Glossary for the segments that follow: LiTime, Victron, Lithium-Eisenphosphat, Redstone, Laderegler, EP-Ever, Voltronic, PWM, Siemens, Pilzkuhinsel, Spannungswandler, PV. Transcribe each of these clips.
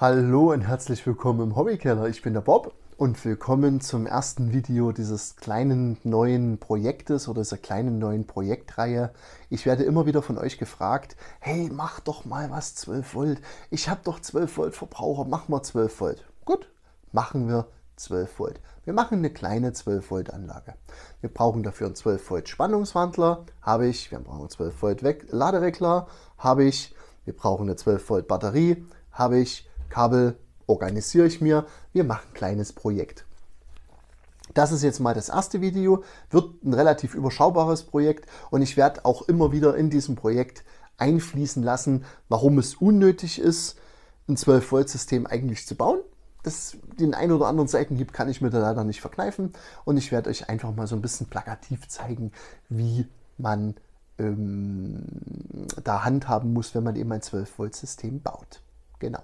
Hallo und herzlich willkommen im Hobbykeller. Ich bin der Bob und willkommen zum ersten Video dieses kleinen neuen Projektes oder dieser kleinen neuen Projektreihe. Ich werde immer wieder von euch gefragt, hey, mach doch mal was 12 Volt. Ich habe doch 12 Volt Verbraucher, mach mal 12 Volt. Gut, machen wir 12 Volt. Wir machen eine kleine 12 Volt Anlage. Wir brauchen dafür einen 12 Volt Spannungswandler, habe ich. Wir brauchen einen 12 Volt Laderegler, habe ich. Wir brauchen eine 12 Volt Batterie, habe ich. Kabel organisiere ich mir, wir machen ein kleines Projekt. Das ist jetzt mal das erste Video, wird ein relativ überschaubares Projekt und ich werde auch immer wieder in diesem Projekt einfließen lassen, warum es unnötig ist, ein 12-Volt-System eigentlich zu bauen. Das den einen oder anderen Seitenhieb kann ich mir da leider nicht verkneifen und ich werde euch einfach mal so ein bisschen plakativ zeigen, wie man da handhaben muss, wenn man eben ein 12-Volt-System baut. Genau.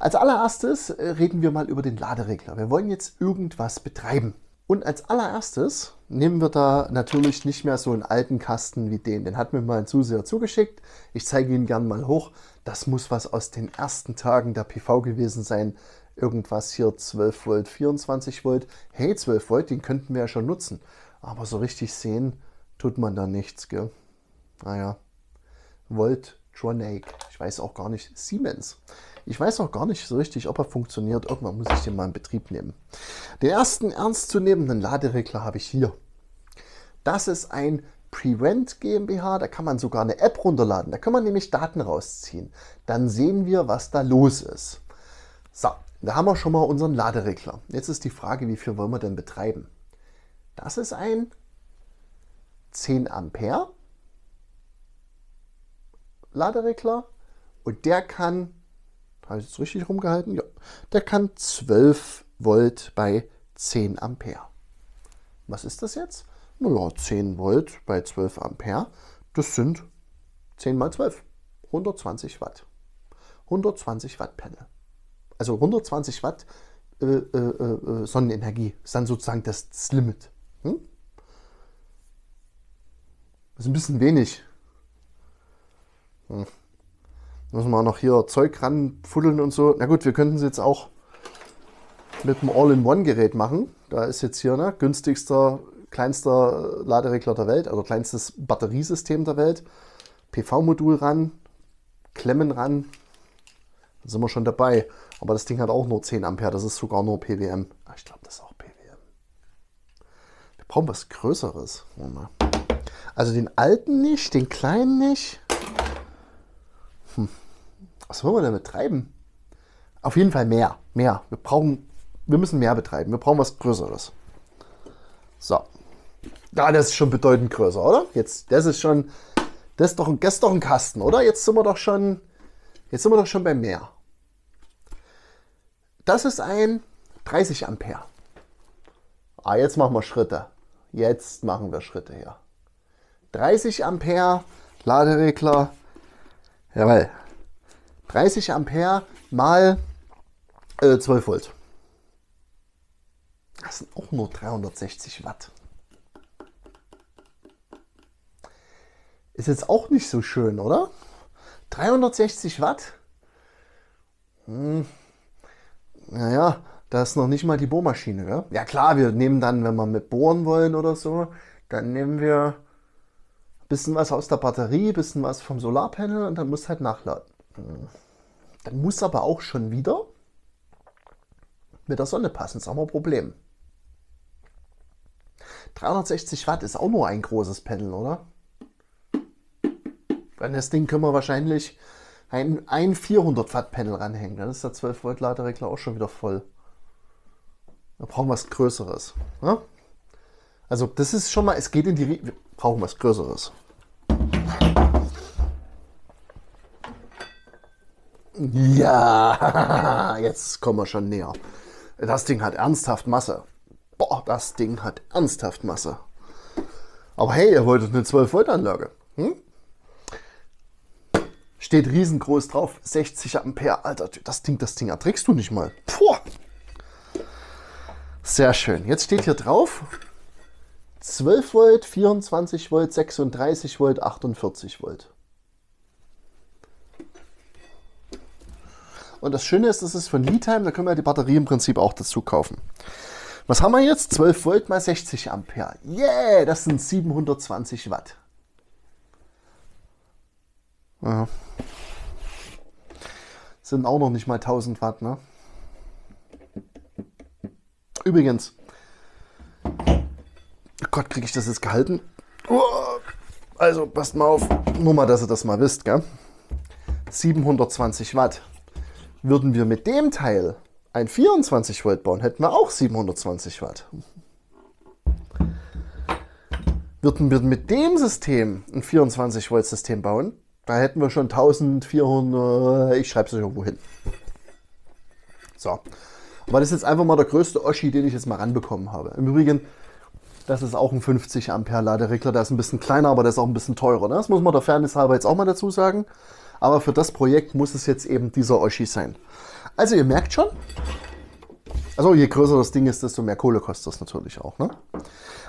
Als allererstes reden wir mal über den Laderegler. Wir wollen jetzt irgendwas betreiben. Und als allererstes nehmen wir da natürlich nicht mehr so einen alten Kasten wie den. Den hat mir mal ein Zuseher zugeschickt. Ich zeige ihn gerne mal hoch. Das muss was aus den ersten Tagen der PV gewesen sein. Irgendwas hier 12 Volt, 24 Volt. Hey, 12 Volt, den könnten wir ja schon nutzen. Aber so richtig sehen tut man da nichts, gell? Naja, Voltronic. Ich weiß auch gar nicht, Siemens. Ich weiß auch gar nicht so richtig, ob er funktioniert. Irgendwann muss ich den mal in Betrieb nehmen. Den ersten ernstzunehmenden Laderegler habe ich hier. Das ist ein Prevent GmbH. Da kann man sogar eine App runterladen. Da kann man nämlich Daten rausziehen. Dann sehen wir, was da los ist. So, da haben wir schon mal unseren Laderegler. Jetzt ist die Frage, wie viel wollen wir denn betreiben? Das ist ein 10 Ampere Laderegler. Und der kann, habe ich jetzt richtig rumgehalten? Ja. Der kann 12 Volt bei 10 Ampere. Was ist das jetzt? Naja, 10 Volt bei 12 Ampere, das sind 10 mal 12, 120 Watt. 120 Watt Panel. Also 120 Watt Sonnenenergie ist dann sozusagen das Limit. Hm? Das ist ein bisschen wenig. Hm. Müssen wir noch hier Zeug ranfuddeln und so. Na gut, wir könnten es jetzt auch mit einem All-in-One-Gerät machen. Da ist jetzt hier, ne, günstigster, kleinster Laderegler der Welt, also kleinstes Batteriesystem der Welt. PV-Modul ran, Klemmen ran, dann sind wir schon dabei. Aber das Ding hat auch nur 10 Ampere, das ist sogar nur PWM. Ach, ich glaube, das ist auch PWM. Wir brauchen was Größeres. Also den alten nicht, den kleinen nicht. Hm. Was wollen wir denn betreiben? Auf jeden Fall mehr. Mehr. Wir müssen mehr betreiben. Wir brauchen was Größeres. So. Ja, das ist schon bedeutend größer, oder? Jetzt, das ist doch ein Kasten, oder? Jetzt sind wir doch schon bei mehr. Das ist ein 30 Ampere. Ah, jetzt machen wir Schritte. Jetzt machen wir Schritte hier. 30 Ampere Laderegler. Jawohl. 30 Ampere mal 12 Volt. Das sind auch nur 360 Watt. Ist jetzt auch nicht so schön, oder? 360 Watt? Hm. Naja, da ist noch nicht mal die Bohrmaschine, gell? Ja klar, wir nehmen dann, wenn wir mit bohren wollen oder so, dann nehmen wir bisschen was aus der Batterie, bisschen was vom Solarpanel und dann muss halt nachladen. Dann muss aber auch schon wieder mit der Sonne passen, das ist auch mal ein Problem. 360 Watt ist auch nur ein großes Panel, oder? An das Ding können wir wahrscheinlich ein 400 Watt Panel ranhängen, dann ist der 12 Volt Laderegler auch schon wieder voll. Da brauchen wir was Größeres. Ne? Also das ist schon mal, es geht in die Richtung, wir brauchen was Größeres. Ja, jetzt kommen wir schon näher. Das Ding hat ernsthaft Masse. Boah, das Ding hat ernsthaft Masse. Aber hey, ihr wolltet eine 12-Volt-Anlage. Hm? Steht riesengroß drauf, 60 Ampere. Alter, das Ding erträgst du nicht mal. Puh. Sehr schön. Jetzt steht hier drauf 12 Volt, 24 Volt, 36 Volt, 48 Volt. Und das Schöne ist, das ist von LiTime, da können wir die Batterie im Prinzip auch dazu kaufen. Was haben wir jetzt? 12 Volt mal 60 Ampere. Yeah, das sind 720 Watt. Ja. Sind auch noch nicht mal 1000 Watt, ne? Übrigens, oh Gott, kriege ich das jetzt gehalten? Oh, also passt mal auf, nur mal, dass ihr das mal wisst, gell? 720 Watt. Würden wir mit dem Teil ein 24 Volt bauen, hätten wir auch 720 Watt. Würden wir mit dem System ein 24 Volt System bauen, da hätten wir schon 1400, ich schreibe es irgendwo hin. So, aber das ist jetzt einfach mal der größte Oschi, den ich jetzt mal ranbekommen habe. Im Übrigen, das ist auch ein 50 Ampere Laderegler, der ist ein bisschen kleiner, aber der ist auch ein bisschen teurer. Ne? Das muss man der Fairness halber jetzt auch mal dazu sagen. Aber für das Projekt muss es jetzt eben dieser Oschi sein. Also ihr merkt schon, also je größer das Ding ist, desto mehr Kohle kostet das natürlich auch. Ne?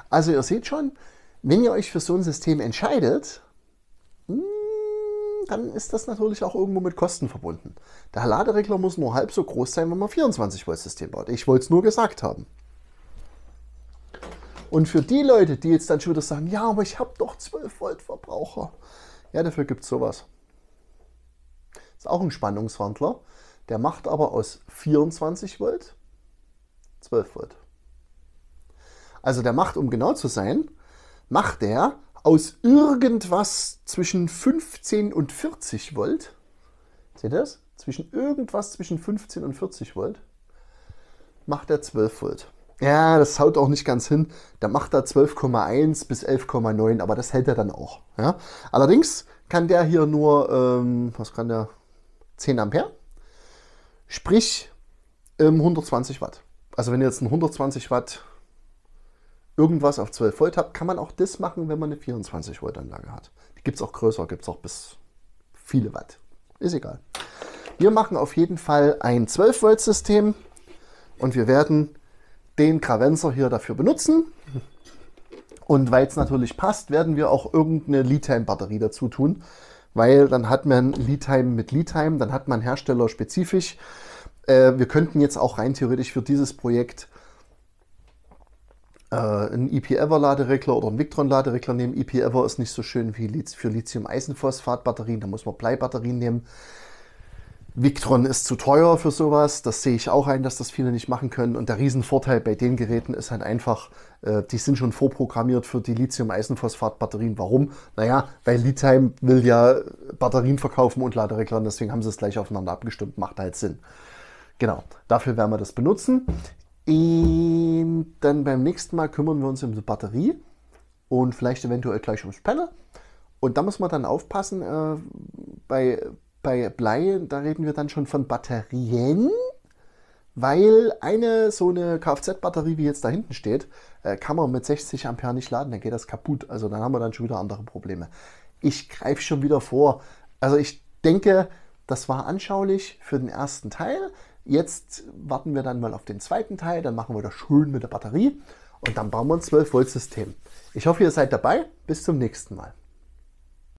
Also ihr seht schon, wenn ihr euch für so ein System entscheidet, dann ist das natürlich auch irgendwo mit Kosten verbunden. Der Laderegler muss nur halb so groß sein, wenn man 24 Volt System baut. Ich wollte es nur gesagt haben. Und für die Leute, die jetzt dann schon wieder sagen, ja, aber ich habe doch 12 Volt Verbraucher. Ja, dafür gibt es sowas. Ist auch ein Spannungswandler. Der macht aber aus 24 Volt 12 Volt. Also der macht, um genau zu sein, macht der aus irgendwas zwischen 15 und 40 Volt. Seht ihr das? Zwischen irgendwas zwischen 15 und 40 Volt macht er 12 Volt. Ja, das haut auch nicht ganz hin. Da macht er 12,1 bis 11,9, aber das hält er dann auch. Ja? Allerdings kann der hier nur, was kann der? 10 Ampere. Sprich 120 Watt. Also wenn ihr jetzt ein 120 Watt irgendwas auf 12 Volt habt, kann man auch das machen, wenn man eine 24 Volt Anlage hat. Die gibt es auch größer, gibt es auch bis viele Watt. Ist egal. Wir machen auf jeden Fall ein 12 Volt System und wir werden den Gravenzer hier dafür benutzen. Und weil es natürlich passt, werden wir auch irgendeine LiTime-Batterie dazu tun. Weil dann hat man LiTime mit LiTime, dann hat man Hersteller spezifisch. Wir könnten jetzt auch rein theoretisch für dieses Projekt einen EP-Ever Laderegler oder einen Victron Laderegler nehmen. EP-Ever ist nicht so schön wie für Lithium-Eisenphosphat-Batterien, da muss man Bleibatterien nehmen. Victron ist zu teuer für sowas, das sehe ich auch ein, dass das viele nicht machen können. Und der Riesenvorteil bei den Geräten ist halt einfach, die sind schon vorprogrammiert für die Lithium-Eisenphosphat-Batterien. Warum? Naja, weil LiTime will ja Batterien verkaufen und Laderegler, deswegen haben sie es gleich aufeinander abgestimmt, macht halt Sinn. Genau, dafür werden wir das benutzen. Und dann beim nächsten Mal kümmern wir uns um die Batterie und vielleicht eventuell gleich ums Panel. Und da muss man dann aufpassen, bei Blei, da reden wir dann schon von Batterien, weil eine so eine Kfz-Batterie, wie jetzt da hinten steht, kann man mit 60 Ampere nicht laden, dann geht das kaputt. Also dann haben wir dann schon wieder andere Probleme. Ich greife schon wieder vor. Also ich denke, das war anschaulich für den ersten Teil. Jetzt warten wir dann mal auf den zweiten Teil, dann machen wir das schön mit der Batterie und dann bauen wir ein 12 Volt System. Ich hoffe, ihr seid dabei. Bis zum nächsten Mal.